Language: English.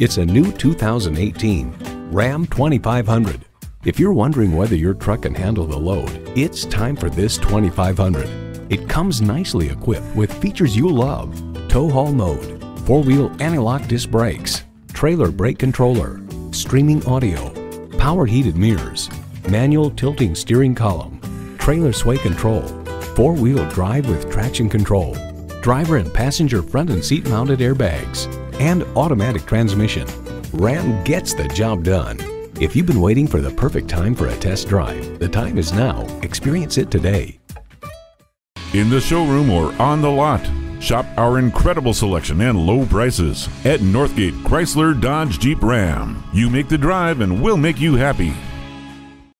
It's a new 2018 Ram 2500. If you're wondering whether your truck can handle the load, it's time for this 2500. It comes nicely equipped with features you love: tow haul mode, four-wheel anti-lock disc brakes, trailer brake controller, streaming audio, power heated mirrors, manual tilting steering column, trailer sway control, four-wheel drive with traction control, driver and passenger front and seat mounted airbags, and automatic transmission. Ram gets the job done. If you've been waiting for the perfect time for a test drive, the time is now. Experience it today. In the showroom or on the lot, shop our incredible selection and low prices at Northgate Chrysler Dodge Jeep Ram. You make the drive and we'll make you happy.